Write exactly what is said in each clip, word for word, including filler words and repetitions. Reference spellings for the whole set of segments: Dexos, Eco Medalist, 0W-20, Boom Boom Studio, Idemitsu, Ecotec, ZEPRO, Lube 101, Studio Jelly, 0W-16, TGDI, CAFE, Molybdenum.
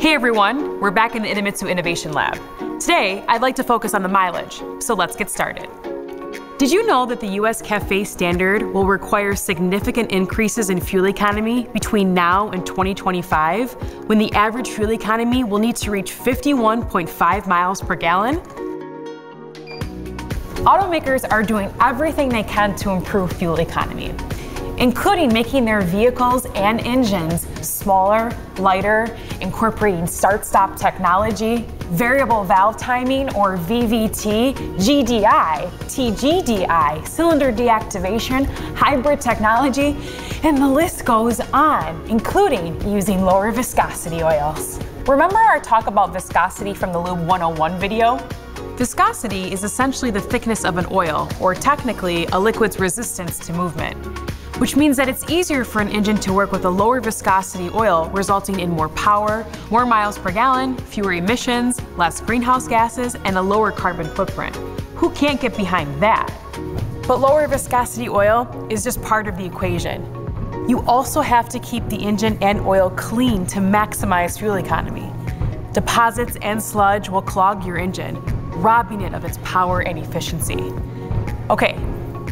Hey everyone, we're back in the Idemitsu Innovation Lab. Today, I'd like to focus on the mileage, so let's get started. Did you know that the U S CAFE standard will require significant increases in fuel economy between now and twenty twenty-five, when the average fuel economy will need to reach fifty-one point five miles per gallon? Automakers are doing everything they can to improve fuel economy, including making their vehicles and engines smaller, lighter, incorporating start-stop technology, variable valve timing or V V T, G D I, T G D I, cylinder deactivation, hybrid technology, and the list goes on, including using lower viscosity oils. Remember our talk about viscosity from the Lube one oh one video? Viscosity is essentially the thickness of an oil, or technically a liquid's resistance to movement, which means that it's easier for an engine to work with a lower viscosity oil, resulting in more power, more miles per gallon, fewer emissions, less greenhouse gases, and a lower carbon footprint. Who can't get behind that? But lower viscosity oil is just part of the equation. You also have to keep the engine and oil clean to maximize fuel economy. Deposits and sludge will clog your engine, robbing it of its power and efficiency. Okay,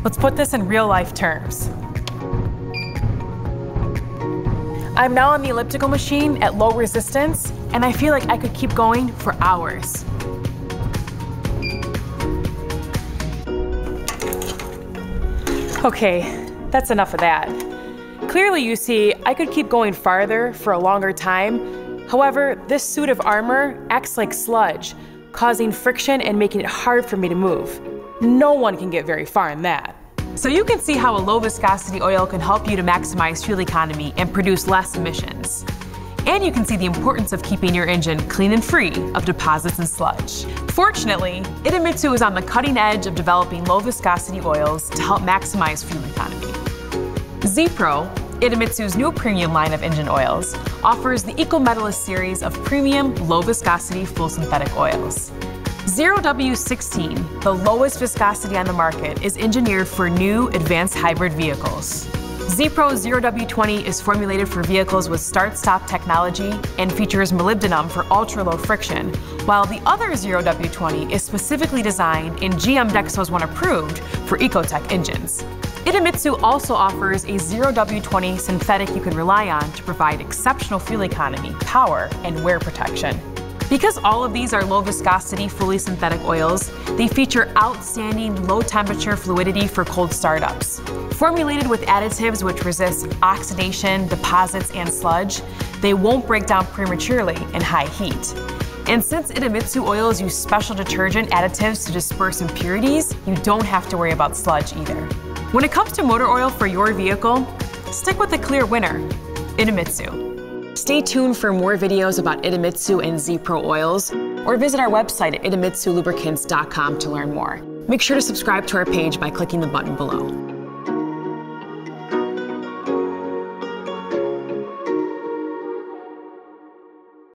let's put this in real life terms. I'm now on the elliptical machine at low resistance, and I feel like I could keep going for hours. Okay, that's enough of that. Clearly, you see, I could keep going farther for a longer time. However, this suit of armor acts like sludge, causing friction and making it hard for me to move. No one can get very far in that. So you can see how a low viscosity oil can help you to maximize fuel economy and produce less emissions. And you can see the importance of keeping your engine clean and free of deposits and sludge. Fortunately, Idemitsu is on the cutting edge of developing low viscosity oils to help maximize fuel economy. ZEPRO, Idemitsu's new premium line of engine oils, offers the Eco Medalist series of premium low viscosity full synthetic oils. zero W sixteen, the lowest viscosity on the market, is engineered for new advanced hybrid vehicles. ZEPRO zero W twenty is formulated for vehicles with start-stop technology and features molybdenum for ultra-low friction, while the other zero W twenty is specifically designed and G M Dexos one approved for Ecotec engines. Idemitsu also offers a zero W twenty synthetic you can rely on to provide exceptional fuel economy, power, and wear protection. Because all of these are low viscosity, fully synthetic oils, they feature outstanding low temperature fluidity for cold startups. Formulated with additives which resist oxidation, deposits, and sludge, they won't break down prematurely in high heat. And since Idemitsu oils use special detergent additives to disperse impurities, you don't have to worry about sludge either. When it comes to motor oil for your vehicle, stick with the clear winner, Idemitsu. Stay tuned for more videos about Idemitsu and ZEPRO oils, or visit our website at idemitsu lubricants dot com to learn more. Make sure to subscribe to our page by clicking the button below.